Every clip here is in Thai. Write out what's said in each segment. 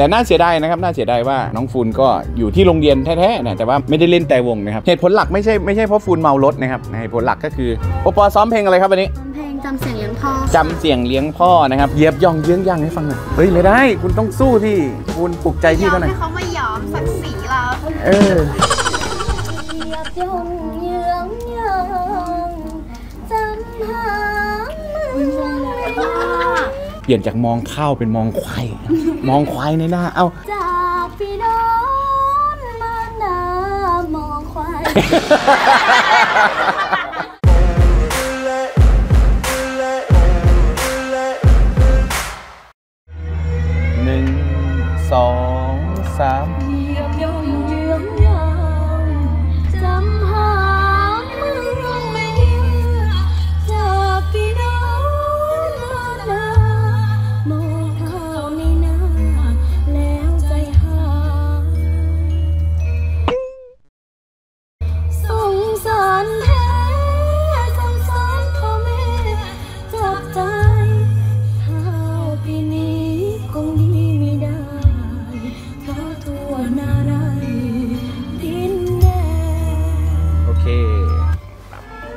แต่น่าเสียดายนะครับน่าเสียดายว่าน้องฟูนก็อยู่ที่โรงเรียนแท้ๆนะแต่ว่าไม่ได้เล่นแต่วงนะครับเหตุผลหลักไม่ใช่เพราะฟูนเมารถนะครับเหตุผลหลักก็คือโอปอซ้อมเพลงอะไรครับวันนี้เพลงจำเสียงเลี้ยงพ่อนะครับเย็บย่องเยื้องย่างให้ฟังหน่อยเฮ้ยไม่ได้คุณต้องสู้ที่คุณปลุกใจพี่เท่าไหร่ให้เขาไม่ยอมศักดิ์ศรีเราเย็บย่องเยื้องย่างจำหางเปลี่ยนจากมองข้าวเป็นมองควายมองควายในหน้าเอ้าจากพี่น้องมาหน้ามองควายหนึ่งสองสาม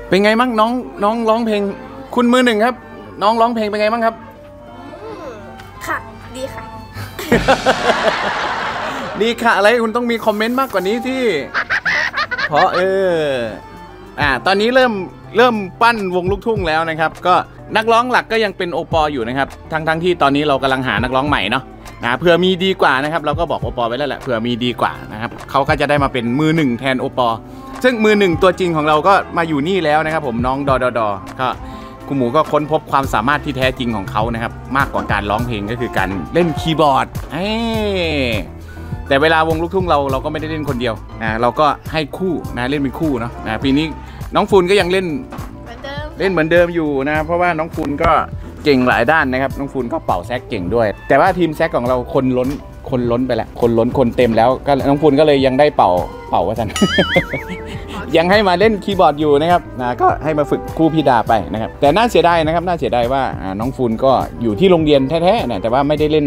เป็นไงบ้างน้องร้องเพลงคุณมือหนึ่งครับน้องร้องเพลงเป็นไงบ้างครับค่ะดีค่ะดีค่ะอะไรคุณต้องมีคอมเมนต์มากกว่านี้ที่เพราะตอนนี้เริ่มปั้นวงลูกทุ่งแล้วนะครับก็นักร้องหลักก็ยังเป็นโอปออยู่นะครับทั้งที่ตอนนี้เรากำลังหานักร้องใหม่เนาะเผื่อมีดีกว่านะครับเราก็บอกโอปอไว้แล้วแหละเผื่อมีดีกว่านะครับเขาก็จะได้มาเป็นมือหนึ่งแทนโอปอซึ่งมือหนึ่งตัวจริงของเราก็มาอยู่นี่แล้วนะครับผมน้องดอก็คุณหมูก็ค้นพบความสามารถที่แท้จริงของเขานะครับมากกว่าการร้องเพลงก็คือการเล่นคีย์บอร์ดแต่เวลาวงลูกทุ่งเราก็ไม่ได้เล่นคนเดียวเราก็ให้คู่นะเล่นเป็นคู่เนาะปีนี้น้องฟูนก็ยังเล่นเหมือนเดิมอยู่นะเพราะว่าน้องฟูนก็เก่งหลายด้านนะครับน้องฟูนก็เป่าแซกเก่งด้วยแต่ว่าทีมแซกของเราคนล้นไปแล้วคนเต็มแล้วก็น้องฟูนก็เลยยังได้เป่าว่าท่านยังให้มาเล่นคีย์บอร์ดอยู่นะครับก็ให้มาฝึกคู่พี่ดาไปนะครับแต่น่าเสียดายนะครับน่าเสียดายว่าน้องฟูนก็อยู่ที่โรงเรียนแท้ๆนะแต่ว่าไม่ได้เล่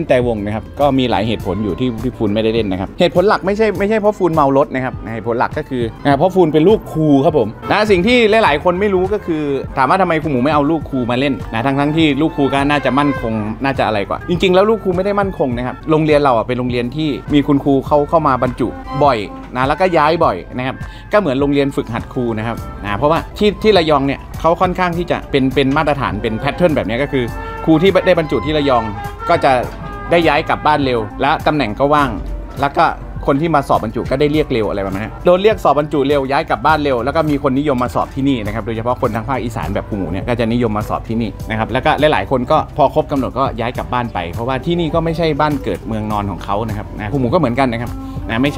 นแต่วงนะครับก็มีหลายเหตุผลอยู่ที่พี่ฟูนไม่ได้เล่นนะครับเหตุผลหลักไม่ใช่เพราะฟูนเมารถนะครับเหตุผลหลักก็คือเพราะฟูนเป็นลูกครูครับผมนะสิ่งที่หลายๆคนไม่รู้ก็คือถามว่าทำไมคุณหมูไม่เอาลูกครูมาเล่นนะทั้งที่ลูกครูก็น่าจะมั่นคงน่าจะอะไรกว่าจริงๆแล้วลูกครูไม่ได้มั่นคงนะครับโรงเรียนเราเป็นโรงเรียนที่มีคุณครูเข้ามาบรรจุบ่อยนะแล้วก็ย้ายบ่อยนะครับก็เหมือนโรงเรียนฝึกหัดครูนะครับเพราะว่าที่ระยองเนี่ยเขาค่อนข้างที่จะเป็นมาตรฐานเป็นแพทเทิร์นแบบนี้ก็คือครูที่ได้บรรจุที่ระยองก็จะได้ย้ายกลับบ้านเร็วและตำแหน่งก็ว่างแล้วก็คนที่มาสอบบรรจุก็ได้เรียกเร็วอะไรประมาณนี้โดนเรียกสอบบรรจุเร็วย้ายกลับบ้านเร็วแล้วก็มีคนนิยมมาสอบที่นี่นะครับโดยเฉพาะคนทางภาคอีสานแบบคุณหมูเนี่ยก็จะนิยมมาสอบที่นี่นะครับแล้วก็หลายๆคนก็พอครบกำหนดก็ย้ายกลับบ้านไปเพราะว่าที่นี่ก็ไม่ใช่บ้านเกิดเมืองนอนของเขานะครับคุณหมูก็เหมือนกันนะครับไม่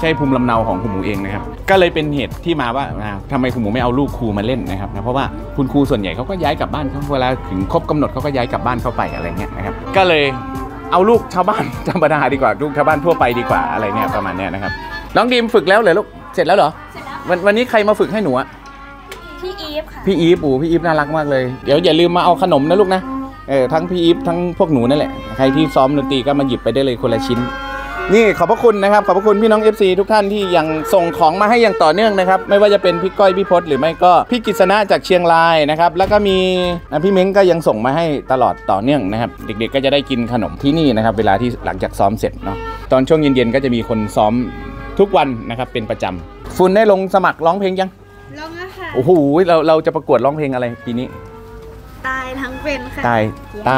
ใช่ภูมิลำเนาของคุณหมูเองนะครับก็เลยเป็นเหตุที่มาว่าทำไมคุณหมูไม่เอาลูกครูมาเล่นนะครับเพราะว่าคุณครูส่วนใหญ่เขาก็ย้ายกลับบ้านเขาเวลาถึงครบกำหนดเขาก็ย้ายกลับบ้านเข้าไปอะไรเงี้ยนะครับก็เลยเอาลูกชาวบ้านธรรมดาดีกว่าลูกชาวบ้านทั่วไปดีกว่าอะไรเนี่ยประมาณนี้นะครับน้องดีมฝึกแล้วเหรอลูกเสร็จแล้วเหรอวันนี้ใครมาฝึกให้หนูอะพี่อีฟค่ะพี่อีฟพี่อีฟน่ารักมากเลยเดี๋ยวอย่าลืมมาเอาขนมนะลูกนะทั้งพี่อีฟทั้งพวกหนูนั่นแหละใครที่ซ้อมดนตรีก็มาหยิบไปได้เลยคนละชิ้นนี่ขอบพระคุณนะครับขอบพระคุณพี่น้อง FC ทุกท่านที่ยังส่งของมาให้อย่างต่อเนื่องนะครับไม่ว่าจะเป็นพี่ก้อยพี่พศหรือไม่ก็พี่กิษณะจากเชียงรายนะครับแล้วก็มีพี่เม้งก็ยังส่งมาให้ตลอดต่อเนื่องนะครับเด็กๆก็จะได้กินขนมที่นี่นะครับเวลาที่หลังจากซ้อมเสร็จเนาะตอนช่วงเย็นๆก็จะมีคนซ้อมทุกวันนะครับเป็นประจำฟุนได้ลงสมัครร้องเพลงยังร้องแล้วค่ะโอ้โหเราจะประกวดร้องเพลงอะไรปีนี้ตายทั้งเป็นค่ะต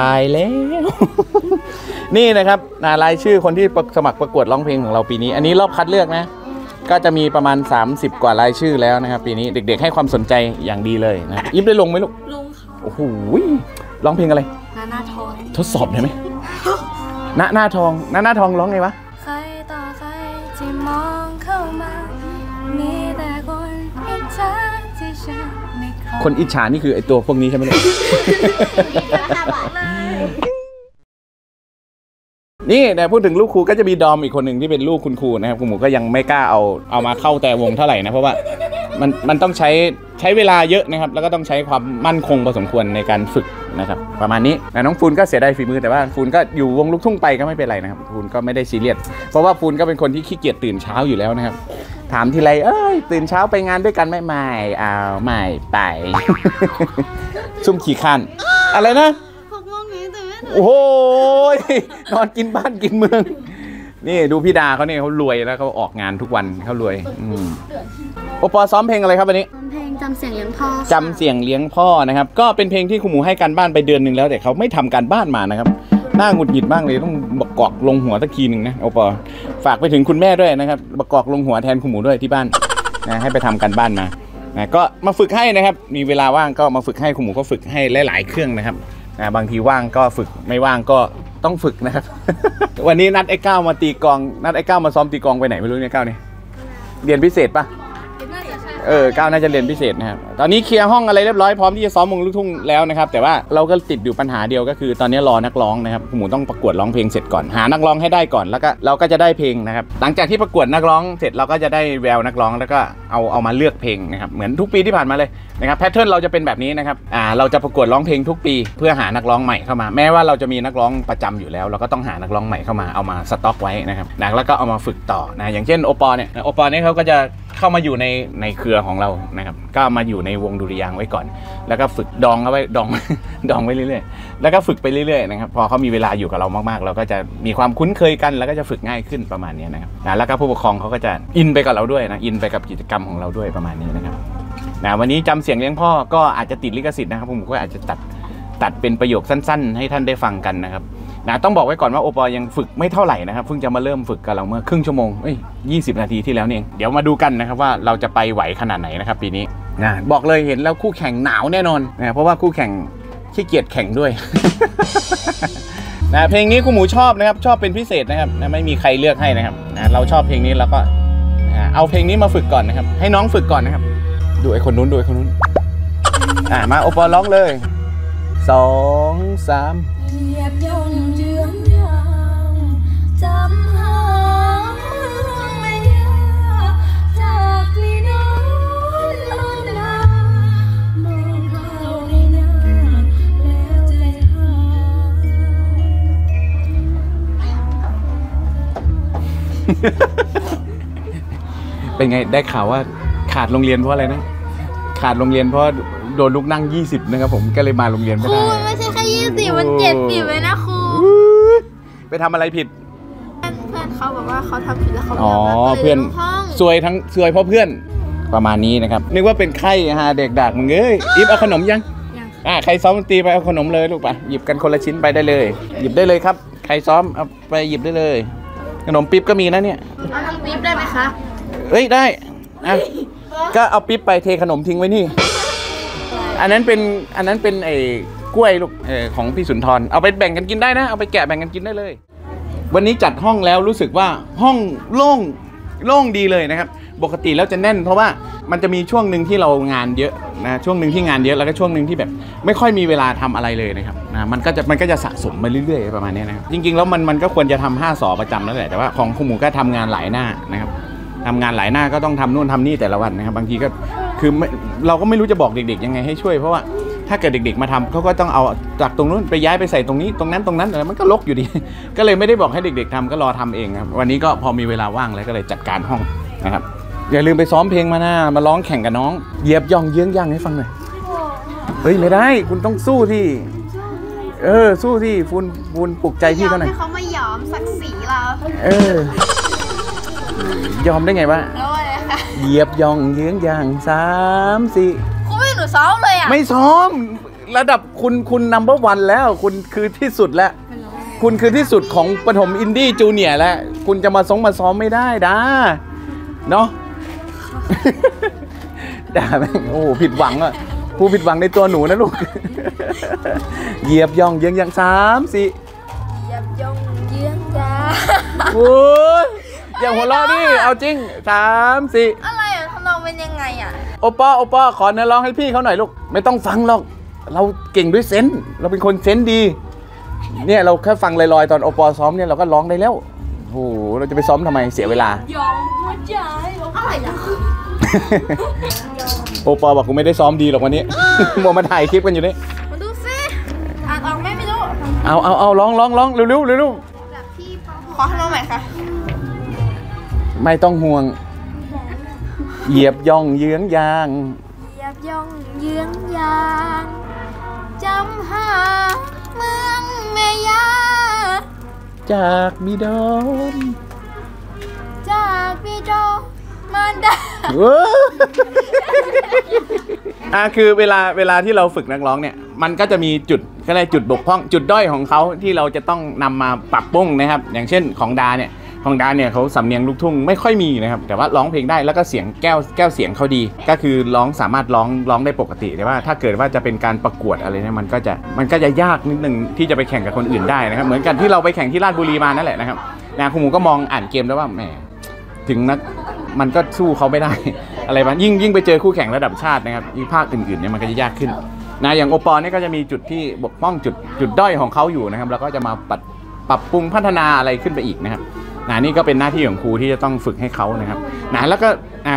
ายแล้ว นี่นะครับรายชื่อคนที่สมัครประกวดร้องเพลงของเราปีนี้อันนี้รอบคัดเลือกนะก็จะมีประมาณ30กว่ารายชื่อแล้วนะครับปีนี้เด็กๆให้ความสนใจอย่างดีเลยนะยิ้มได้ลงไหมลูกลงค่ะโอ้โหร้องเพลงอะไรหน้าทองทดสอบได้ไหมหน้าทองร้องไงวะใครต่อใครที่มองเข้ามามีแต่คนอิจฉาที่ฉันคนอิจฉานี่คือไอตัวพวกนี้ใช่ไหมลูก นี่นะพูดถึงลูกครูก็จะมีดอมอีกคนหนึ่งที่เป็นลูกคุณครูนะครับคุณหมูก็ยังไม่กล้าเอามาเข้าแต่วงเท่าไหร่นะเพราะว่ามันต้องใช้เวลาเยอะนะครับแล้วก็ต้องใช้ความมั่นคงพอสมควรในการฝึกนะครับประมาณนี้น้องฟูนก็เสียดายฝีมือแต่ว่าฟูนก็อยู่วงลูกทุ่งไปก็ไม่เป็นไรนะครับฟูนก็ไม่ได้ซีเรียสเพราะว่าฟูนก็เป็นคนที่ขี้เกียจตื่นเช้าอยู่แล้วนะครับถามทีไรเอ้ยตื่นเช้าไปงานด้วยกันไม่เอาไม่ไป ซุ่มขี่คันอะไรนะโอ้โหนอนกินบ้านกินเมืองนี่ดูพี่ดาเขาเนี่ยเขารวยแล้วเขาออกงานทุกวันเขารวยโอปอซ้อมเพลงอะไรครับวันนี้เพลงจำเสียงเลี้ยงพ่อจำเสียงเลี้ยงพ่อนะครับก็เป็นเพลงที่คุณหมูให้การบ้านไปเดือนหนึ่งแล้วแต่เขาไม่ทำการบ้านมานะครับน่าหงุดหงิดมากเลยต้องบกอกลงหัวตะคีหนึ่งนะโอปอฝากไปถึงคุณแม่ด้วยนะครับบกอกลงหัวแทนคุณหมูด้วยที่บ้านนะให้ไปทำการบ้านมานะก็มาฝึกให้นะครับมีเวลาว่างก็มาฝึกให้คุณหมูก็ฝึกให้หลายๆเครื่องนะครับบางทีว่างก็ฝึกไม่ว่างก็ต้องฝึกนะครับวันนี้นัดไอ้ก้าวมาตีกองนัดไอ้ก้าวมาซ้อมตีกองไปไหนไม่รู้เนี่ยก้าวนี่เรียนพิเศษปะก้าวน่าจะเรียนพิเศษนะครับตอนนี้เคลียร์ห้องอะไรเรียบร้อยพร้อมที่จะซ้อมวงลูกทุ่งแล้วนะครับแต่ว่าเราก็ติดอยู่ปัญหาเดียวก็คือตอนนี้รอนักร้องนะครับหมูต้องประกวดร้องเพลงเสร็จก่อนหานักร้องให้ได้ก่อนแล้วก็เราก็จะได้เพลงนะครับหลังจากที่ประกวดนักร้องเสร็จเราก็จะได้แววนักร้องแล้วก็เอามาเลือกเพลงนะครับเหมือนทุกปีที่ผ่านมาเลยนะครับแพทเทิร์นเราจะเป็นแบบนี้นะครับเราจะประกวดร้องเพลงทุกปีเพื่อหานักร้องใหม่เข้ามาแม้ว่าเราจะมีนักร้องประจำอยู่แล้วเราก็ต้องหานักร้องใหม่เข้ามาเอามาสต็อกไว้นะครับแล้วก็เอามาฝึกต่อนะอย่างเช่นโอปอเนี่ยโอปอเนี่ยเขาก็จะเข้ามาอยู่ในเครือของเรานะครับก็มาอยู่ในวงดุริยางค์ไว้ก่อนแล้วก็ฝึกดองเอาไว้ดองไว้เรื่อยๆแล้วก็ฝึกไปเรื่อยๆนะครับพอเขามีเวลาอยู่กับเรามากๆเราก็จะมีความคุ้นเคยกันแล้วก็จะฝึกง่ายขึ้นประมาณนี้นะครับแล้วก็ผู้ปกครองเขาก็จะอินไปกับเราด้วยนะอินไปกับกิจกรรมของเราด้วยประมาณนี้นะครับวันนี้จำเสียงเลี้ยงพ่อก็อาจจะติดลิขสิทธิ์นะครับผมก็อาจจะตัดเป็นประโยคสั้นๆให้ท่านได้ฟังกันนะครับต้องบอกไว้ก่อนว่าโอปอยังฝึกไม่เท่าไหร่นะครับเพิ่งจะมาเริ่มฝึกกับเราเมื่อครึ่งชั่วโมง20 นาทีที่แล้วนี่เองเดี๋ยวมาดูกันนะครับว่าเราจะไปไหวขนาดไหนนะครับปีนี้บอกเลยเห็นแล้วคู่แข่งหนาวแน่นอนเพราะว่าคู่แข่งขี้เกียจแข่งด้วย เพลงนี้คุณหมูชอบนะครับชอบเป็นพิเศษนะครับไม่มีใครเลือกให้นะครับเราชอบเพลงนี้แล้วก็เอาเพลงนี้มาฝึกก่อนนะครับให้น้องฝึกก่อนนะครับดูไอ้คนนู้นดูไอ้คนนู้นมาโอปอร้องเลย2 3เป็นไงได้ข่าวว่าขาดโรงเรียนเพราะอะไรนะขาดโรงเรียนเพราะโดนลูกนั่ง20นะครับผมก็เลยมาโรงเรียนไม่ได้ครูไม่ใช่แค่20มัน70เลยนะครูไปทำอะไรผิดเพื่อนเขาบอกว่าเขาทำผิดแล้วเขาเพื่อนซวยทั้งซวยเพราะเพื่อนประมาณนี้นะครับนึกว่าเป็นไข้ฮะเด็กด่ามึงเอ้ยอิฟเอาขนมยังใครซ้อมดนตรีไปเอาขนมเลยลูกป่ะหยิบกันคนละชิ้นไปได้เลยหยิบได้เลยครับใครซ้อมเอาไปหยิบได้เลยขนมปิ๊บก็มีนะเนี่ยเอาทั้งปิ๊บได้ไหมคะเฮ้ยได้ก็เอาปิ๊บไปเทขนมทิ้งไว้นี่อันนั้นเป็นไอ้กล้วยลูกของพี่สุนทรเอาไปแบ่งกันกินได้นะเอาไปแกะแบ่งกันกินได้เลยวันนี้จัดห้องแล้วรู้สึกว่าห้องโล่งดีเลยนะครับปกติแล้วจะแน่นเพราะว่ามันจะมีช่วงหนึ่งที่เรางานเยอะนะช่วงหนึ่งที่งานเยอะแล้วก็ช่วงหนึ่งที่แบบไม่ค่อยมีเวลาทำอะไรเลยนะครับมันก็จะสะสมมาเรื่อยๆประมาณนี้นะครับจริงๆแล้วมันก็ควรจะทำ5สอประจำนั่นแหละแต่ว่าของคุณหมูก็ทำงานหลายหน้านะครับทำงานหลายหน้าก็ต้องทำนู่นทำนี่แต่ละวันนะครับบางทีก็คือเราก็ไม่รู้จะบอกเด็กๆยังไงให้ช่วยเพราะว่าถ้าเกิดเด็กๆมาทำเขาก็ต้องเอาจากตรงนู้นไปย้ายไปใส่ตรงนี้ตรงนั้นตรงนั้นอะไรมันก็รกอยู่ดีก็เลยไม่ได้บอกให้เด็กๆทำก็รอทำเองครับวันนี้ก็พอมีเวลาว่างแล้วก็เลยจัดการห้องนะครับอย่าลืมไปซ้อมเพลงมานะมาร้องแข่งกับน้องเหยียบย่องเยื้องย่างให้ฟังหน่อยเฮ้ยไม่ได้คุณต้องสู้ที่สู้ที่ฟูนปลุกใจพี่เขาหน่อยให้เขาไม่ยอมศักดิ์ศรีเรายอมได้ไงวะเหยียบย่องเยื้องย่าง3 4คุณไม่หนูซ้อมเลยอ่ะไม่ซ้อมระดับคุณ No.1แล้วคุณคือที่สุดแล้วคุณคือที่สุดของปฐมอินดี้จูเนียร์แล้วคุณจะมาซ้อมไม่ได้นะเนาะด่าแม่งโอ้ผิดหวังอ่ะผู้ผิดหวังในตัวหนูนะลูกเหยียบย่องเยื้องย่าง3 4เหยียบย่องเยื้องย่างโอ้ยอย่าหัวเราะดิเอาจริง3 4อะไรอ่ะทำนองเป็นยังไงอ่ะโอปอขอเนื้อร้องให้พี่เขาหน่อยลูกไม่ต้องฟังหรอกเราเก่งด้วยเซนส์เราเป็นคนเซนส์ดี เนี่ยเราแค่ฟังลอยๆตอนโอปอซ้อมเนี่ยเราก็ร้องได้แล้วโอ้โหเราจะไปซ้อมทำไมเสียเวลายอมหัวใจอะไรล่ะโอปอบอกกูไม่ได้ซ้อมดีหรอกวันนี้มัวมาถ่ายคลิปกันอยู่นี่มาดูสิอ่านออกไหมไม่รู้เอาร้องเร็วๆเร็วๆขอให้น้องใหม่ค่ะไม่ต้องห่วงเหยียบย่องเยื้องยางเหยียบย่องเยื้องยางจำหาเมืองเมยาจากบิดอนจากบิดอนมันได้คือเวลาที่เราฝึกนักร้องเนี่ยมันก็จะมีจุดอะไรจุดบกพร่องจุดด้อยของเขาที่เราจะต้องนำมาปรับปรุงนะครับอย่างเช่นของดาเนี่ยเขาสำเนียงลูกทุ่งไม่ค่อยมีนะครับแต่ว่าร้องเพลงได้แล้วก็เสียงแก้วเสียงเขาดีก็คือร้องสามารถร้องได้ปกติแต่ว่าถ้าเกิดว่าจะเป็นการประกวดอะไรเนี่ยมันก็จะยากนิดนึงที่จะไปแข่งกับคนอื่นได้นะครับเหมือนกันที่เราไปแข่งที่ราชบุรีมานั่นแหละนะครับคุณหมูก็มองอ่านเกมแล้วว่าแหมถึงนักมันก็สู้เขาไม่ได้อะไรบ้างยิ่งไปเจอคู่แข่งระดับชาตินะครับอีกภาคอื่นๆเนี่ยมันก็จะยากขึ้นนะอย่างโอปอลเนี่ยก็จะมีจุดที่บกพร่องจุดด้อยของเขาอยู่นะครับแล้วก็จะมาปรับปรุงพัฒนาอะไรขึ้นไปอีกนะครับนี่ก็เป็นหน้าที่ของครูที่จะต้องฝึกให้เขานะครับแล้วก็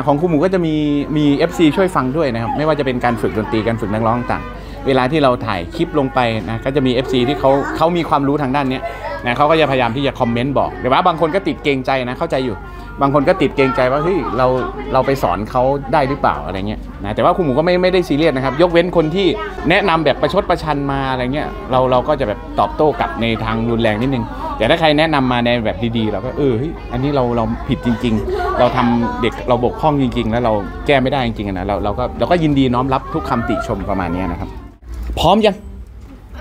ของครูหมูก็จะมี FC ช่วยฟังด้วยนะครับไม่ว่าจะเป็นการฝึกดนตรีการฝึกนักร้องต่างเวลาที่เราถ่ายคลิปลงไปนะก็จะมี FC ที่เขามีความรู้ทางด้านนี้นะเขาก็จะพยายามที่จะคอมเมนต์บอกแต่ว่าบางคนก็ติดเกรงใจนะเข้าใจอยู่บางคนก็ติดเกรงใจว่าเฮ้ยเราไปสอนเขาได้หรือเปล่าอะไรเงี้ยนะแต่ว่าครูหมูก็ไม่ได้ซีเรียสนะครับยกเว้นคนที่แนะนำแบบประชดประชันมาอะไรเงี้ยเราก็จะแบบตอบโต้กลับในทางรุนแรงนิดนึงแต่ถ้าใครแนะนำมาในแบบดีๆเราก็เฮ้ยอันนี้เราผิดจริงๆเราทำเด็กเราบกพร่องจริงๆแล้วเราแก้ไม่ได้จริงๆนะเราก็ยินดีน้อมรับทุกคำติชมประมาณนี้นะครับพร้อมยัง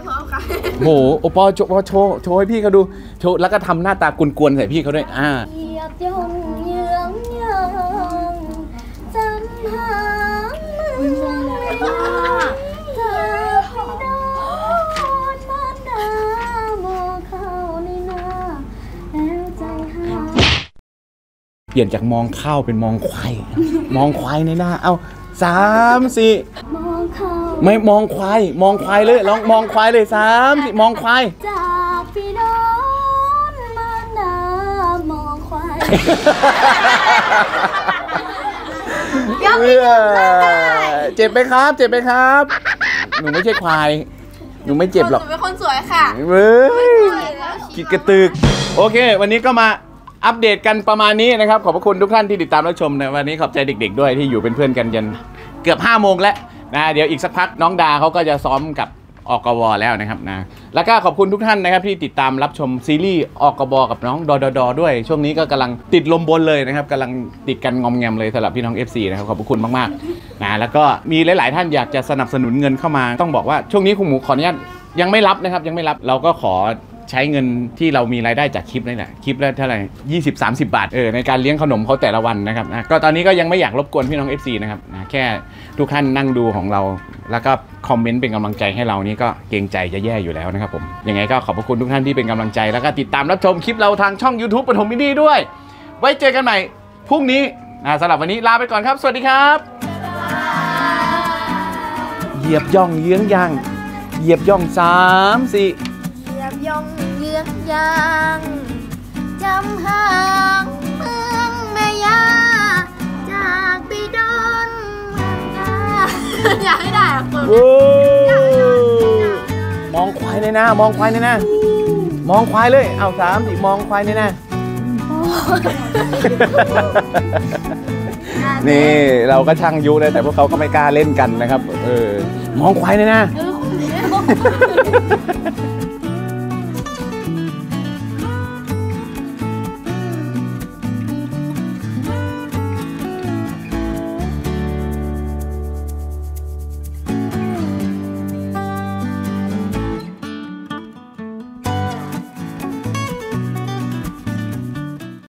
พร้อมค่ะโหโอปอโชว์ให้พี่เขาดูโชว์แล้วก็ทำหน้าตากวนๆใส่พี่เขาด้วยเปลี่ยนจากมองข้าวเป็นมองควายมองควายในหน้าเอา3 4ไม่มองควายเลยลองมองควายเลย3 4มองควายจากพี่น้องมาหน้ามองควายเจ็บไหมครับเจ็บไหมครับหนูไม่ใช่ควายหนูไม่เจ็บหรอกหนูเป็นคนสวยค่ะเว้ยกิดกระตึกโอเควันนี้ก็มาอัปเดตกันประมาณนี้นะครับขอบพระคุณทุกท่านที่ติดตามรับชมนะวันนี้ขอบใจเด็กๆด้วยที่อยู่เป็นเพื่อนกันจนเกือบ5 โมงแล้วนะเดี๋ยวอีกสักพักน้องดาเขาก็จะซ้อมกับอกวแล้วนะครับนะแล้วก็ขอบคุณทุกท่านนะครับที่ติดตามรับชมซีรีส์อกวกับน้องดดด้วยช่วงนี้ก็กำลังติดลมบนเลยนะครับกำลังติดกันงอมแงมเลยสำหรับพี่น้อง FC นะครับขอบพระคุณมากๆนะแล้วก็มีหลายๆท่านอยากจะสนับสนุนเงินเข้ามาต้องบอกว่าช่วงนี้คุณหมูขออนุญาตยังไม่รับนะครับยังไม่รับเราก็ขอใช้เงินที่เรามีรายได้จากคลิปนี่แหละคลิปละเท่าไหร่20-30 บาทในการเลี้ยงขนมเขาแต่ละวันนะครับนะก็ตอนนี้ก็ยังไม่อยากรบกวนพี่น้อง FC นะครับนะแค่ทุกท่านนั่งดูของเราแล้วก็คอมเมนต์เป็นกำลังใจให้เรานี่ก็เกรงใจจะแย่อยู่แล้วนะครับผมยังไงก็ขอบพระคุณทุกท่านที่เป็นกำลังใจแล้วก็ติดตามรับชมคลิปเราทางช่อง YouTube ปฐมมิดีด้วยไว้เจอกันใหม่พรุ่งนี้สำหรับวันนี้ลาไปก่อนครับสวัสดีครับเหยียบย่องเยื้องยางเหยียบย่อง3 4ยองเยือกยางจำหางเมืองแม่ยาจากบิดอนอยากให้ได้อะคุณมองควายในหน้ามองควายในหน้ามองควายเลยเอา3 4มองควายในหน้านี่เราก็ช่างยุนะแต่พวกเขาก็ไม่กล้าเล่นกันนะครับมองควายในหน้า